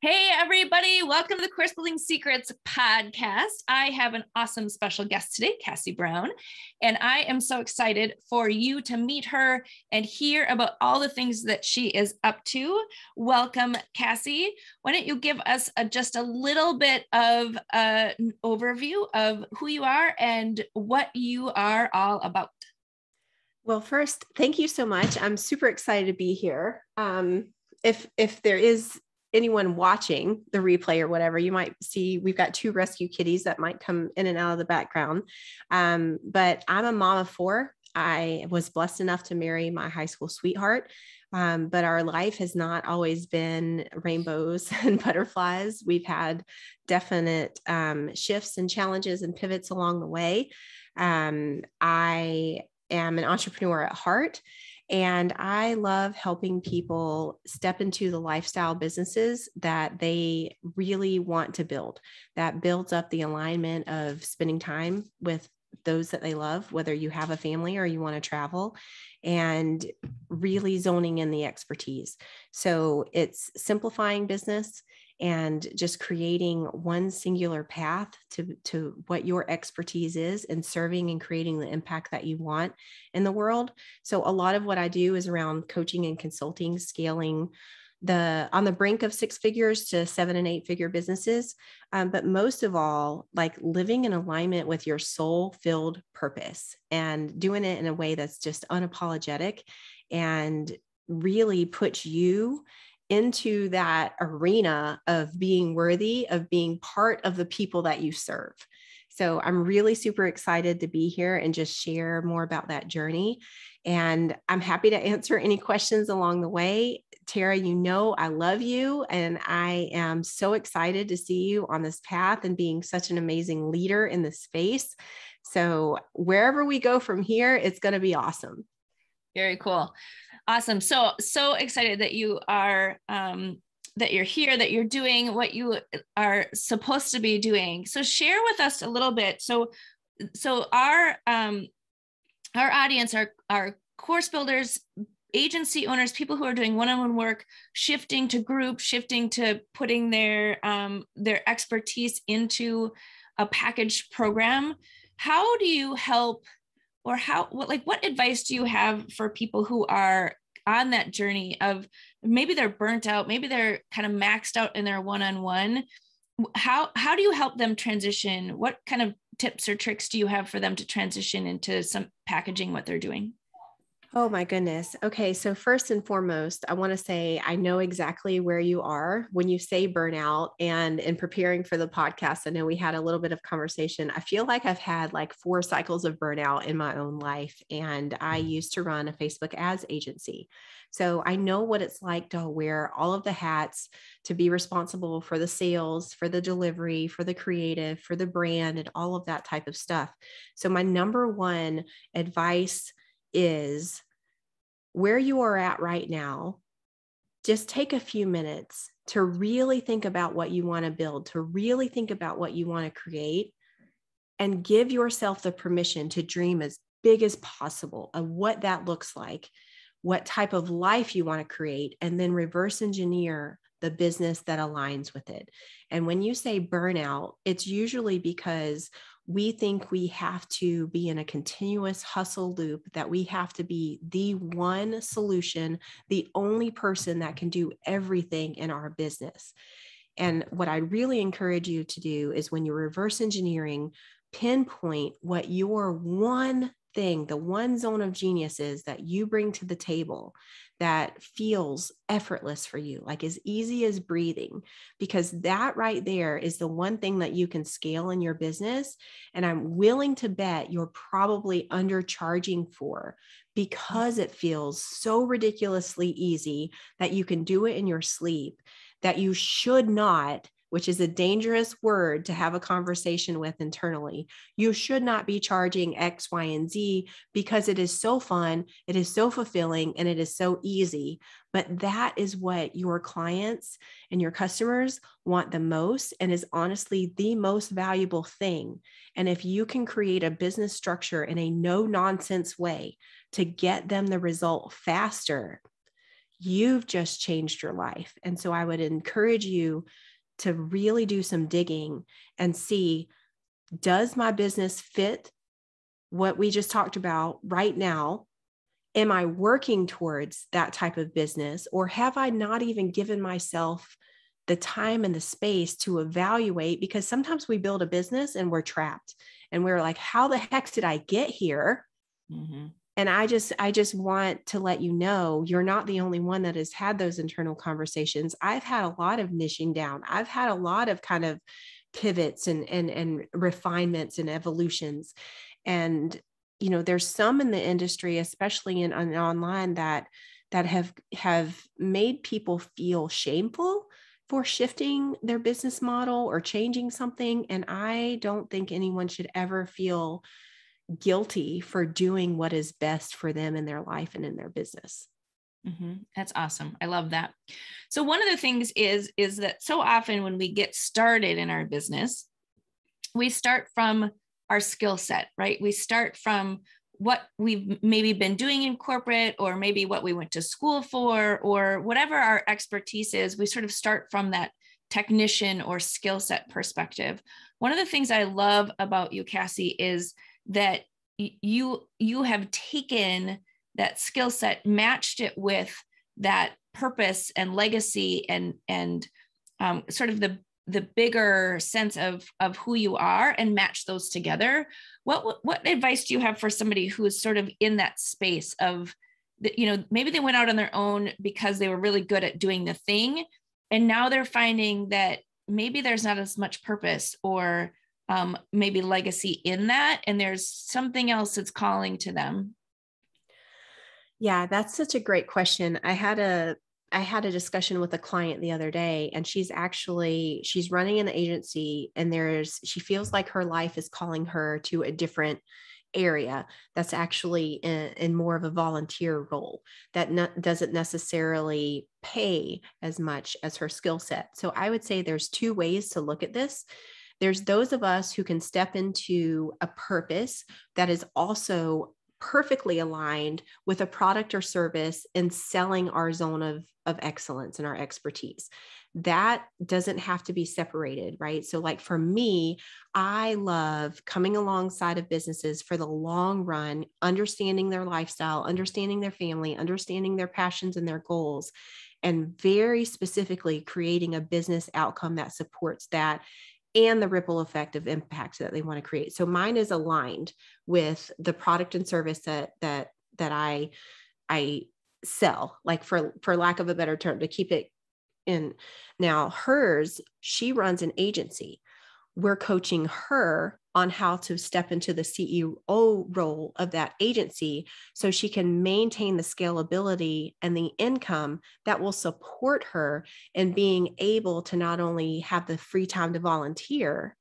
Hey everybody, welcome to the Course Building Secrets podcast. I have an awesome special guest today, Kaci Brown, and I am so excited for you to meet her and hear about all the things that she is up to. Welcome, Kaci. Why don't you give us just a little bit of an overview of who you are and what you are all about? Well, first, thank you so much. I'm super excited to be here. If there is anyone watching the replay or whatever, you might see we've got two rescue kitties that might come in and out of the background. But I'm a mom of four. I was blessed enough to marry my high school sweetheart. But our life has not always been rainbows and butterflies. We've had definite shifts and challenges and pivots along the way. I am an entrepreneur at heart. And I love helping people step into the lifestyle businesses that they really want to build, that builds up the alignment of spending time with those that they love, whether you have a family or you want to travel, and really zoning in the expertise. So it's simplifying business and just creating one singular path to what your expertise is and serving and creating the impact that you want in the world. So a lot of what I do is around coaching and consulting, scaling on the brink of 6 figures to 7 and 8 figure businesses. But most of all, like living in alignment with your soul-filled purpose and doing it in a way that's just unapologetic and really puts you into that arena of being worthy of being part of the people that you serve. So I'm really super excited to be here and just share more about that journey. And I'm happy to answer any questions along the way. Tara, you know, I love you, and I am so excited to see you on this path and being such an amazing leader in this space. So wherever we go from here, it's going to be awesome. Very cool. Awesome. So excited that you are, that you're here, that you're doing what you are supposed to be doing. So share with us a little bit. So our audience, our course builders, agency owners, people who are doing one-on-one work, shifting to group, shifting to putting their expertise into a packaged program. How do you help? Or what advice do you have for people who are on that journey of maybe they're burnt out, maybe they're kind of maxed out in their one-on-one? How do you help them transition? What kind of tips or tricks do you have for them to transition into some packaging what they're doing? Oh my goodness. Okay. So first and foremost, I want to say, I know exactly where you are when you say burnout, and in preparing for the podcast, I know we had a little bit of conversation. I feel like I've had like 4 cycles of burnout in my own life. And I used to run a Facebook ads agency. So I know what it's like to wear all of the hats, to be responsible for the sales, for the delivery, for the creative, for the brand, and all of that type of stuff. So my number one advice is, where you are at right now, just take a few minutes to really think about what you want to build, to really think about what you want to create, and give yourself the permission to dream as big as possible of what that looks like, what type of life you want to create, and then reverse engineer the business that aligns with it. And when you say burnout, it's usually because we think we have to be in a continuous hustle loop, that we have to be the one solution, the only person that can do everything in our business. And what I really encourage you to do is, when you're reverse engineering, pinpoint what your one thing, the one zone of genius is that you bring to the table that feels effortless for you, like as easy as breathing, because that right there is the one thing that you can scale in your business. And I'm willing to bet you're probably undercharging for, because it feels so ridiculously easy that you can do it in your sleep, that you should not, which is a dangerous word to have a conversation with internally. You should not be charging X, Y, and Z, because it is so fun, it is so fulfilling, and it is so easy. But that is what your clients and your customers want the most, and is honestly the most valuable thing. And if you can create a business structure in a no-nonsense way to get them the result faster, you've just changed your life. And so I would encourage you to really do some digging and see, does my business fit what we just talked about right now? Am I working towards that type of business, or have I not even given myself the time and the space to evaluate? Because sometimes we build a business and we're trapped and we're like, how the heck did I get here? Mm-hmm. And I just want to let you know, you're not the only one that has had those internal conversations. I've had a lot of niching down. I've had a lot of kind of pivots and refinements and evolutions. And, you know, there's some in the industry, especially in online, that have made people feel shameful for shifting their business model or changing something. And I don't think anyone should ever feel guilty for doing what is best for them in their life and in their business. Mm-hmm. That's awesome. I love that. So one of the things is that so often when we get started in our business, we start from our skill set, right? We start from what we've maybe been doing in corporate, or maybe what we went to school for, or whatever our expertise is. We sort of start from that technician or skill set perspective. One of the things I love about you, Kaci, is that you have taken that skill set, matched it with that purpose and legacy and sort of the bigger sense of who you are, and match those together. What advice do you have for somebody who is sort of in that space of, maybe they went out on their own because they were really good at doing the thing, and now they're finding that maybe there's not as much purpose or maybe legacy in that, and there's something else that's calling to them? Yeah, that's such a great question. I had a discussion with a client the other day, and she's running an agency, and she feels like her life is calling her to a different area that's actually in more of a volunteer role that doesn't necessarily pay as much as her skill set. So I would say there's two ways to look at this. There's those of us who can step into a purpose that is also perfectly aligned with a product or service and selling our zone of excellence and our expertise. That doesn't have to be separated, right? So like for me, I love coming alongside of businesses for the long run, understanding their lifestyle, understanding their family, understanding their passions and their goals, and very specifically creating a business outcome that supports that and the ripple effect of impact that they want to create. So mine is aligned with the product and service that I sell, like for lack of a better term, to keep it in. Now she runs an agency. We're coaching her on how to step into the CEO role of that agency so she can maintain the scalability and the income that will support her in being able to not only have the free time to volunteer,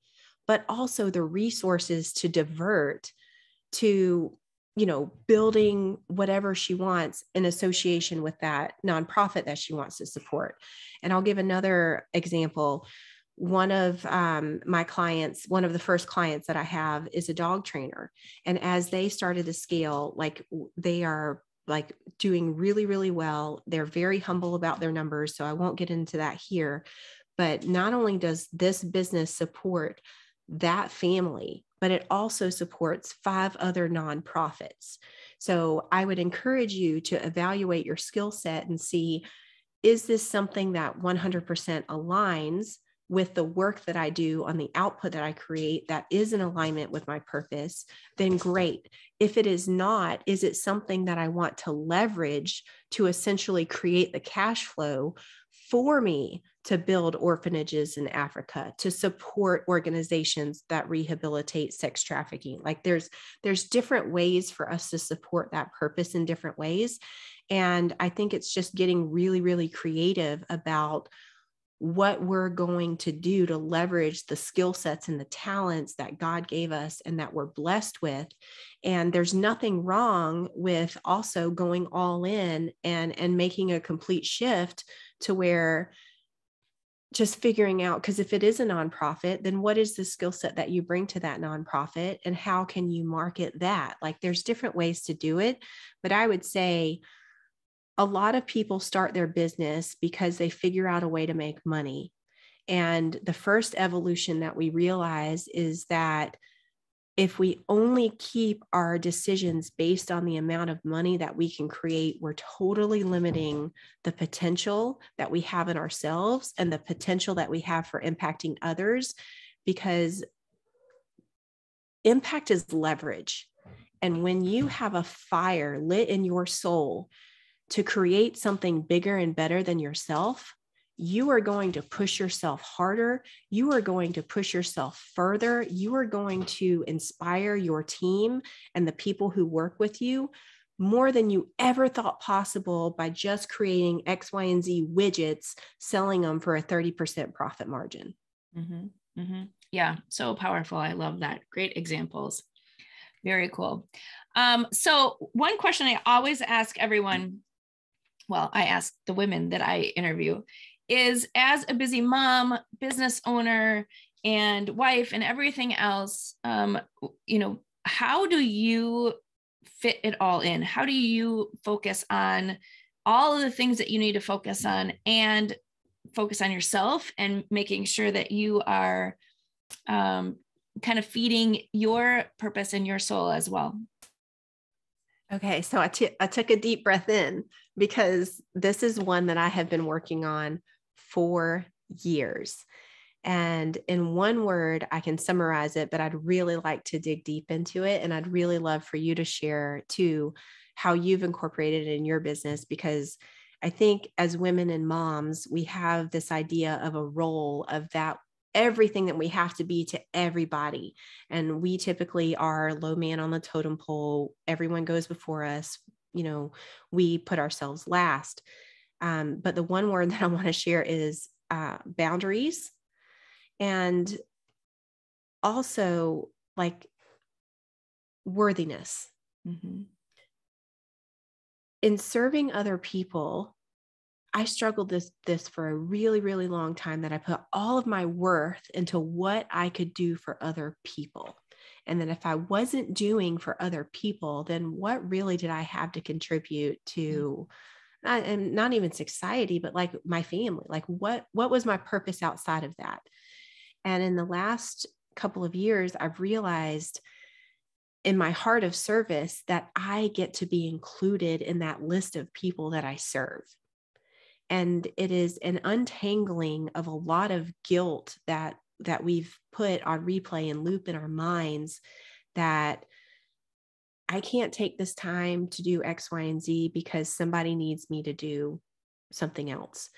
but also the resources to divert to, building whatever she wants in association with that nonprofit that she wants to support. And I'll give another example. One of my clients, one of the first clients that I have is a dog trainer. And as they started to scale, like they are like doing really, really well. They're very humble about their numbers, so I won't get into that here. But not only does this business support that family, but it also supports 5 other nonprofits. So I would encourage you to evaluate your skill set and see, is this something that 100% aligns with the work that I do on the output that I create that is in alignment with my purpose? Then great. If it is not, is it something that I want to leverage to essentially create the cash flow for me to build orphanages in Africa, to support organizations that rehabilitate sex trafficking? Like there's different ways for us to support that purpose in different ways. And I think it's just getting really, really creative about what we're going to do to leverage the skill sets and the talents that God gave us and that we're blessed with. And there's nothing wrong with also going all in and making a complete shift to where just figuring out, because if it is a nonprofit, then what is the skill set that you bring to that nonprofit and how can you market that? Like there's different ways to do it, but I would say a lot of people start their business because they figure out a way to make money. And the first evolution that we realize is that if we only keep our decisions based on the amount of money that we can create, we're totally limiting the potential that we have in ourselves and the potential that we have for impacting others, because impact is leverage. And when you have a fire lit in your soul to create something bigger and better than yourself, you are going to push yourself harder. You are going to push yourself further. You are going to inspire your team and the people who work with you more than you ever thought possible by just creating X, Y, and Z widgets, selling them for a 30% profit margin. Mm-hmm. Mm-hmm. Yeah. So powerful. I love that. Great examples. Very cool. So one question I always ask everyone, well, I ask the women that I interview, is as a busy mom, business owner, and wife, and everything else, you know, how do you fit it all in? How do you focus on all of the things that you need to focus on, and focus on yourself, and making sure that you are kind of feeding your purpose and your soul as well? Okay, so I took a deep breath in, because this is one that I have been working on for years. And in one word, I can summarize it, but I'd really like to dig deep into it. And I'd really love for you to share too, how you've incorporated it in your business, because I think as women and moms, we have this idea of a role of that everything that we have to be to everybody. And we typically are low man on the totem pole. Everyone goes before us. You know, we put ourselves last. But the one word that I want to share is boundaries. And also like worthiness. Mm-hmm. In serving other people, I struggled this for a really, really long time, that I put all of my worth into what I could do for other people. And then if I wasn't doing for other people, then what really did I have to contribute to, and not even society, but like my family? Like what was my purpose outside of that? And in the last couple of years, I've realized in my heart of service that I get to be included in that list of people that I serve. And it is an untangling of a lot of guilt that we've put on replay and loop in our minds, that I can't take this time to do X, Y, and Z because somebody needs me to do something else.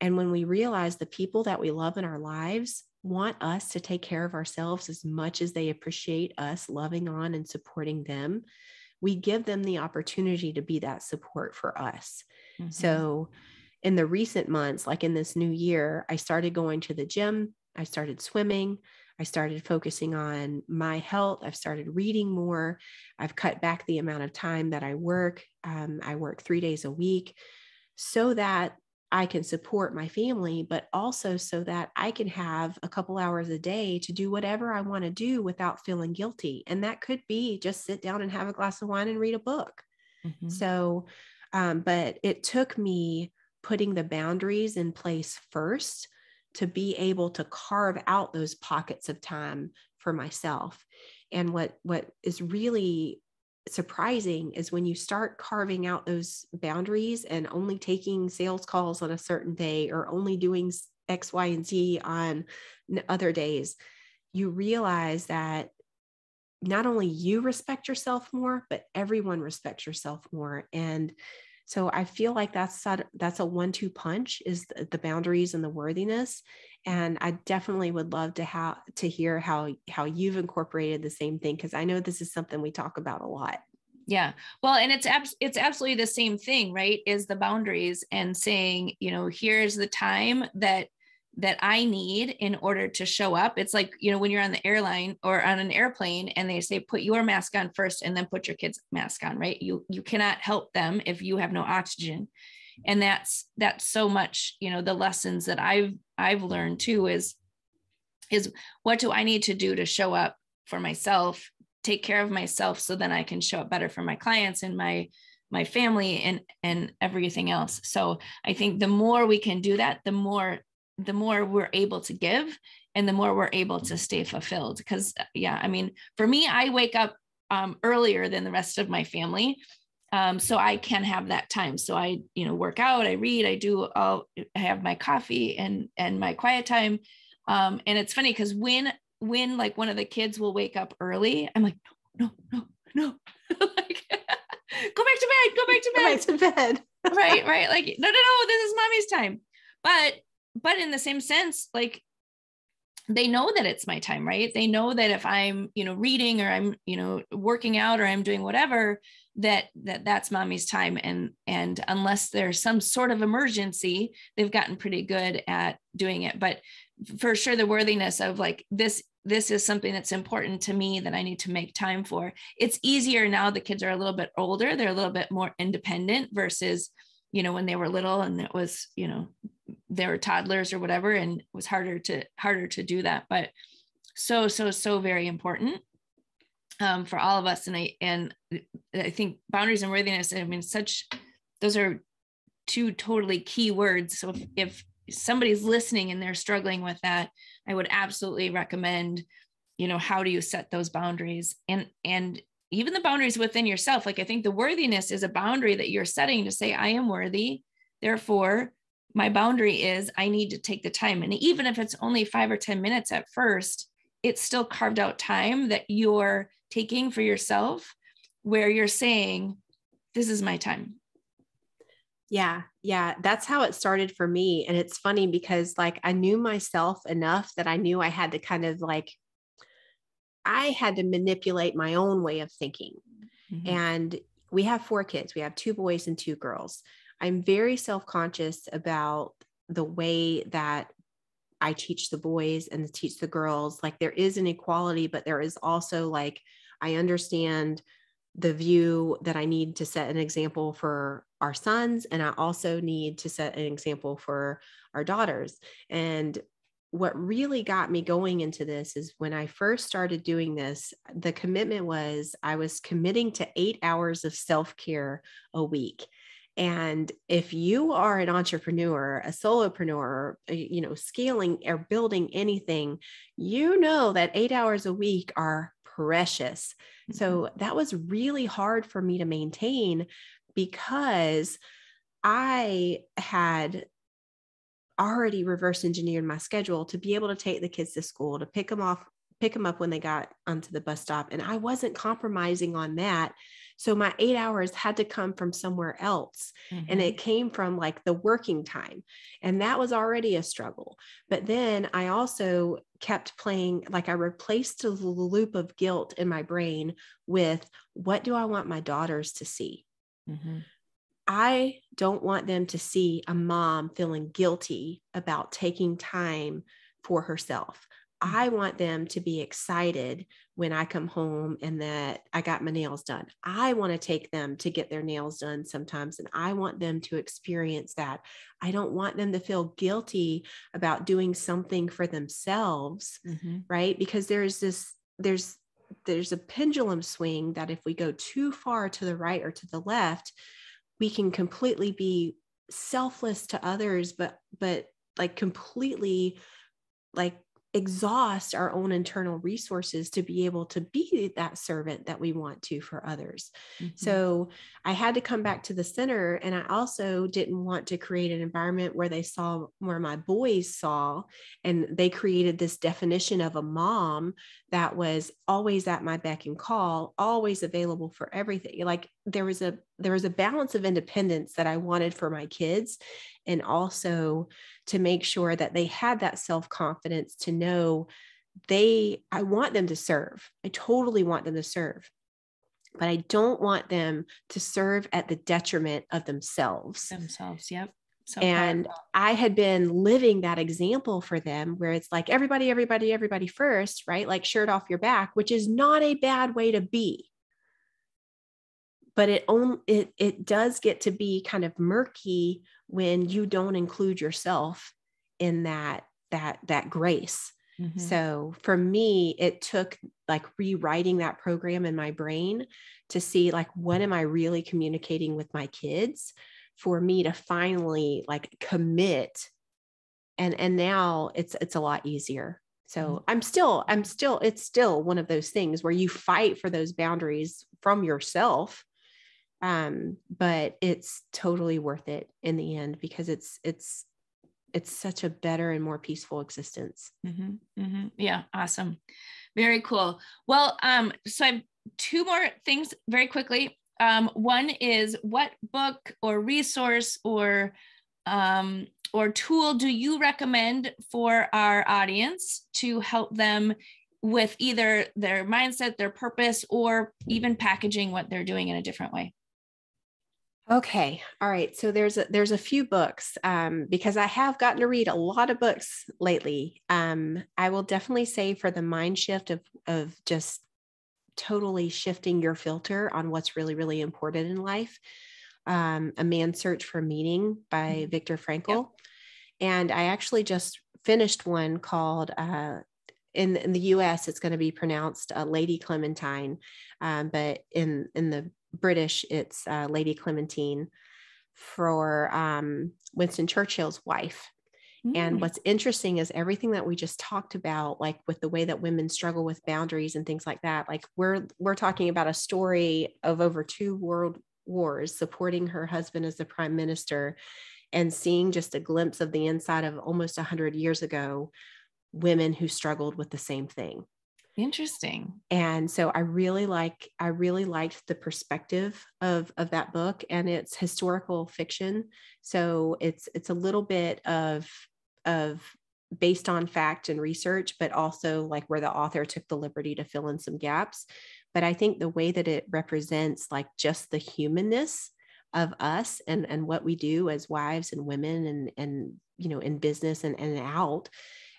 And when we realize the people that we love in our lives want us to take care of ourselves as much as they appreciate us loving on and supporting them, we give them the opportunity to be that support for us. Mm-hmm. So in the recent months, like in this new year, I started going to the gym. I started swimming. I started focusing on my health. I've started reading more. I've cut back the amount of time that I work. I work 3 days a week so that I can support my family, but also so that I can have a couple hours a day to do whatever I want to do without feeling guilty. And that could be just sit down and have a glass of wine and read a book. Mm-hmm. So, but it took me putting the boundaries in place first to be able to carve out those pockets of time for myself. And what is really surprising is when you start carving out those boundaries and only taking sales calls on a certain day, or only doing X, Y, and Z on other days, you realize that not only you respect yourself more, but everyone respects yourself more. And so I feel like that's a 1-2 punch, is the boundaries and the worthiness. And I definitely would love to hear how you've incorporated the same thing, because I know this is something we talk about a lot. Yeah. Well, and it's absolutely the same thing, right? Is the boundaries and saying, you know, here's the time that I need in order to show up. It's like, you know, when you're on the airline or on an airplane and they say, put your mask on first and then put your kid's mask on, right? You cannot help them if you have no oxygen. And that's so much, you know, the lessons that I've learned too is what do I need to do to show up for myself, take care of myself, so then I can show up better for my clients and my my family and everything else. So I think the more we can do that, the more we're able to give and the more we're able to stay fulfilled. Because yeah, I mean, for me, I wake up earlier than the rest of my family. So I can have that time. So I, you know, work out, I read, I have my coffee and my quiet time. And it's funny because when like one of the kids will wake up early, I'm like, no, like, go back to bed. Right. Like, no, this is mommy's time. But in the same sense, like, they know that it's my time, right? They know that if I'm, you know, reading or I'm, you know, working out or I'm doing whatever, that's mommy's time. And unless there's some sort of emergency, they've gotten pretty good at doing it. But for sure, the worthiness of like, this is something that's important to me that I need to make time for. It's easier now. The kids are a little bit older. They're a little bit more independent versus, you know, when they were little and it was, you know, they were toddlers or whatever, and it was harder to do that. But so very important for all of us. And I think boundaries and worthiness, I mean, those are two totally key words. So if somebody's listening and they're struggling with that, I would absolutely recommend, you know, how do you set those boundaries and even the boundaries within yourself. Like, I think the worthiness is a boundary that you're setting to say, I am worthy. Therefore, my boundary is I need to take the time. And even if it's only 5 or 10 minutes at first, it's still carved out time that you're taking for yourself where you're saying, this is my time. Yeah. That's how it started for me. And it's funny because like, I knew myself enough that I knew I had to kind of like, I had to manipulate my own way of thinking. Mm-hmm. And we have 4 kids. We have 2 boys and 2 girls. I'm very self-conscious about the way that I teach the boys and teach the girls. Like, there is an equality, but there is also like, I understand the view that I need to set an example for our sons. And I also need to set an example for our daughters. And what really got me going into this is when I first started doing this, the commitment was I was committing to 8 hours of self-care a week. And if you are an entrepreneur, a solopreneur, you know, scaling or building anything, you know that 8 hours a week are precious. Mm-hmm. So that was really hard for me to maintain because I had already reverse engineered my schedule to be able to take the kids to school, to pick them up when they got onto the bus stop. And I wasn't compromising on that. So my 8 hours had to come from somewhere else. Mm-hmm. And it came from like the working time. And that was already a struggle. But then I also kept playing, like I replaced the loop of guilt in my brain with, what do I want my daughters to see? Mm-hmm. I don't want them to see a mom feeling guilty about taking time for herself. I want them to be excited when I come home and that I got my nails done. I want to take them to get their nails done sometimes, and I want them to experience that. I don't want them to feel guilty about doing something for themselves, mm-hmm. right? Because there's a pendulum swing that if we go too far to the right or to the left, we can completely be selfless to others, but like completely like exhaust our own internal resources to be able to be that servant that we want to for others. Mm-hmm. So I had to come back to the center, and I also didn't want to create an environment where my boys saw, and they created this definition of a mom that was always at my beck and call, always available for everything. Like there was a balance of independence that I wanted for my kids, and also to make sure that they had that self-confidence to know I want them to serve. I totally want them to serve, but I don't want them to serve at the detriment of themselves. Yep. So and powerful. I had been living that example for them where it's like everybody first, right? Like shirt off your back, which is not a bad way to be. But it does get to be kind of murky when you don't include yourself in that grace. Mm-hmm. So for me, it took like rewriting that program in my brain to see like, what am I really communicating with my kids for me to finally like commit. And now it's a lot easier. So mm-hmm. It's still one of those things where you fight for those boundaries from yourself. But it's totally worth it in the end, because it's such a better and more peaceful existence. Mm-hmm, mm-hmm. Yeah. Awesome. Very cool. Well, so I have two more things very quickly. One is, what book or resource or tool do you recommend for our audience to help them with either their mindset, their purpose, or even packaging what they're doing in a different way? Okay. All right. So there's a few books, because I have gotten to read a lot of books lately. I will definitely say, for the mind shift of just totally shifting your filter on what's really, really important in life, A Man's Search for Meaning by Viktor Frankl. Yep. And I actually just finished one called, in the US, it's going to be pronounced Lady Clementine. But in the British, it's Lady Clementine, for Winston Churchill's wife. Mm. And what's interesting is everything that we just talked about, like with the way that women struggle with boundaries and things like that. Like we're talking about a story of over 2 world wars, supporting her husband as the prime minister, and seeing just a glimpse of the inside of almost 100 years ago, women who struggled with the same thing. Interesting. And so I really liked the perspective of that book, and it's historical fiction. So it's a little bit of based on fact and research, but also like where the author took the liberty to fill in some gaps. But I think the way that it represents like just the humanness of us and what we do as wives and women and, you know, in business and out,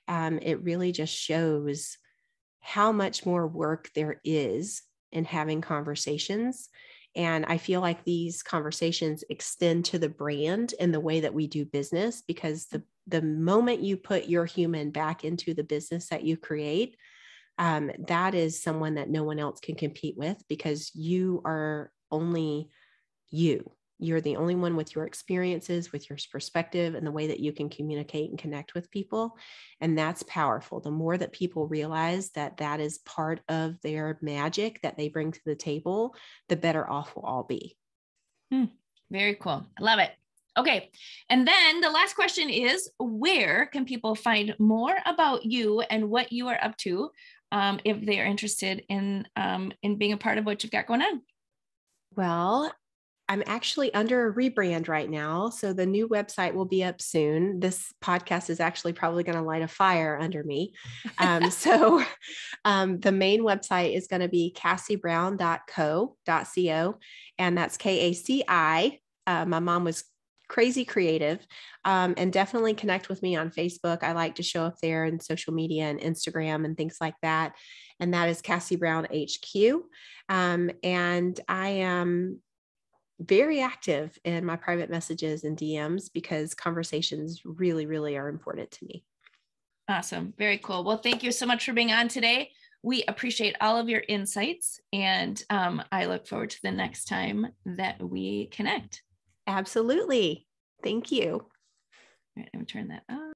it really just shows how much more work there is in having conversations. And I feel like these conversations extend to the brand and the way that we do business, because the moment you put your human back into the business that you create, that is someone that no one else can compete with, because you are only you. You're the only one with your experiences, with your perspective, and the way that you can communicate and connect with people. And that's powerful. The more that people realize that that is part of their magic that they bring to the table, the better off we'll all be. Very cool. I love it. Okay. And then the last question is, where can people find more about you and what you are up to, if they are interested in being a part of what you've got going on? Well, I'm actually under a rebrand right now, so the new website will be up soon. This podcast is actually probably going to light a fire under me. So the main website is going to be kacibrown.co, and that's KACI. My mom was crazy creative, and definitely connect with me on Facebook. I like to show up there in social media and Instagram and things like that. And that is Kaci Brown HQ. And I am very active in my private messages and DMs, because conversations really, really are important to me. Awesome. Very cool. Well, thank you so much for being on today. We appreciate all of your insights, and I look forward to the next time that we connect. Absolutely. Thank you. All right, I'm going to turn that off.